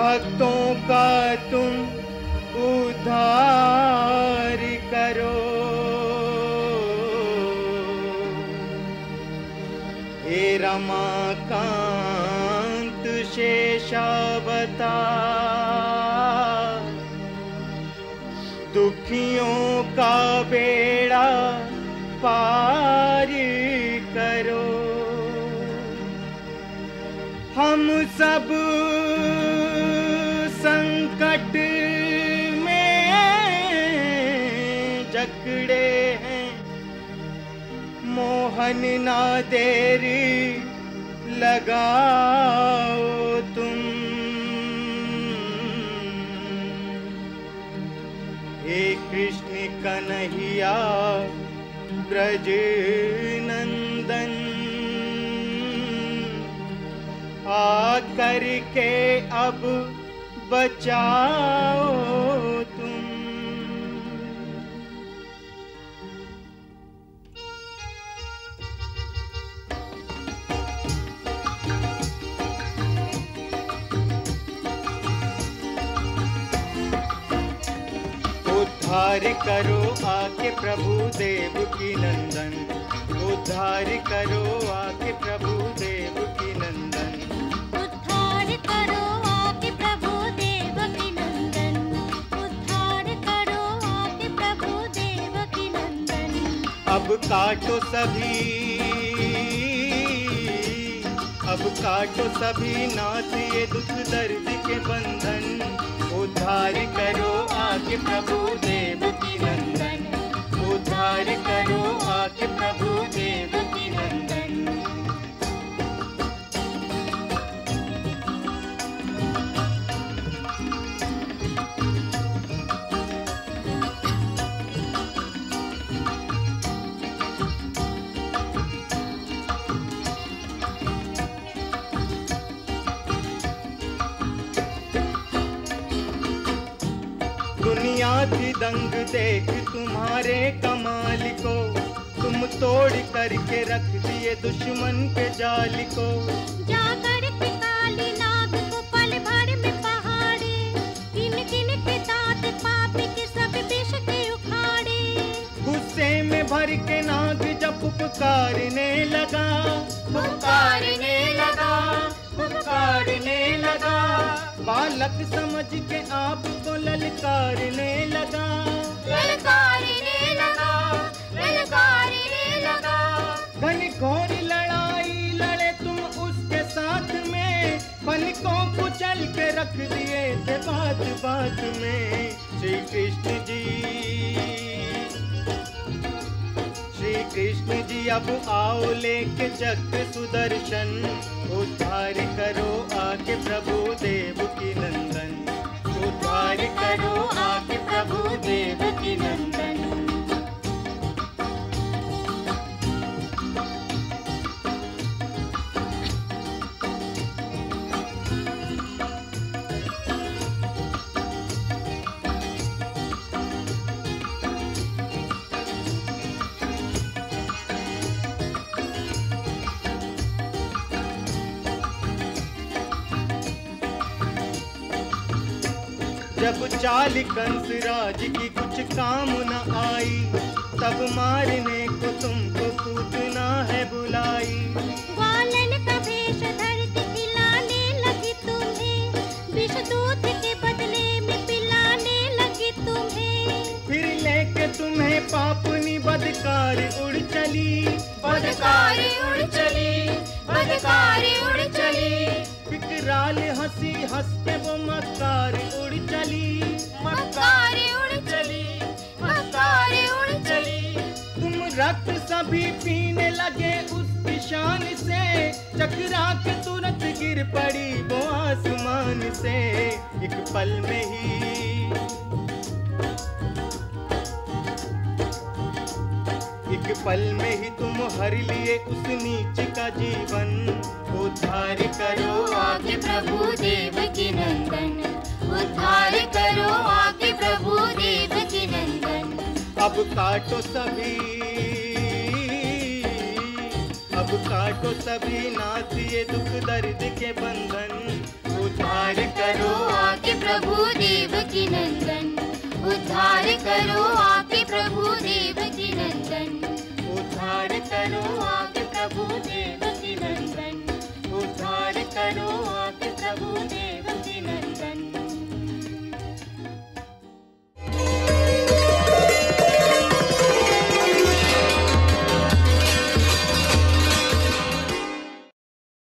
भक्तों का तुम उद्धार करो। हे रमाकांत शेषावतार, दुखियों का बेड़ा पार करो। हम सब संकट में जकड़े हैं, मोहन ना देर लगाओ तुम। हे कृष्ण कन्हैया ब्रज नंदन, आकर के अब बचाओ तुम। उद्धार करो आके प्रभु देव की नंदन, उद्धार करो आके प्रभु देव की नंदन, उद्धार करो आके प्रभु देव की नंदन, उद्धार करो आके प्रभु देव की नंदन। अब काटो सभी, अब काटो सभी नाथ ये दुख दर्द के बंधन। उद्धार करो आके प्रभु देव की नंदन, उद्धार करो आके प्रभु देव की नंदन। दंग देख तुम्हारे कमाल को, तुम तोड़ करके रख दिए दुश्मन के जाल को। जाकर पिताली नाग को पल भर में पहाड़े, किन किन के दांत पापी के सब विष के उखाड़े। गुस्से में भर के नाग जब पुकारने लगा, पुकारने लगा, पुकारने लगा। बालक समझ के आपको ललकारने लगा, ललकारने लगा, ललकारने लगा। घन घोर लड़ाई लड़े तुम उसके साथ में, पलकों को चल के रख दिए थे बात बात में। श्री कृष्ण जी, श्री कृष्ण जी अब आओ लेके चक्र सुदर्शन, उद्धार करो आके प्रभु देव की नंदन, उद्धार करो आके प्रभु देव की नंदन। जब चाल कंसराज की कुछ काम न आई, तब मारने को तुमको पूतना है बुलाई। ग्वालन का भेष धर के खिलाने लगी तुम्हें, विष दूध के बदले में पिलाने लगी तुम्हें। फिर लेके तुम्हें पापनी बदकारी उड़ चली, बदकारी उड़ चली, बदकारी उड़ चली। फिकराल हंसी हंस के वो मकारी उड़ चली, मकारी उड़ चली, मकारी उड़ चली। तुम रक्त सभी पीने लगे उसकी शान से, चकरा के तुरंत गिर पड़ी वो आसमान से। एक पल में ही, एक पल में ही तुम हर लिए उस नीच का जीवन। उद्धार करो आके प्रभु देव की नंदन, उद्धार करो आके प्रभु देव की नंदन। अब काटो सभी, अब काटो सभी नाथ ये दुख दर्द के बंधन। उद्धार करो आके प्रभु देव की नंदन, उद्धार करो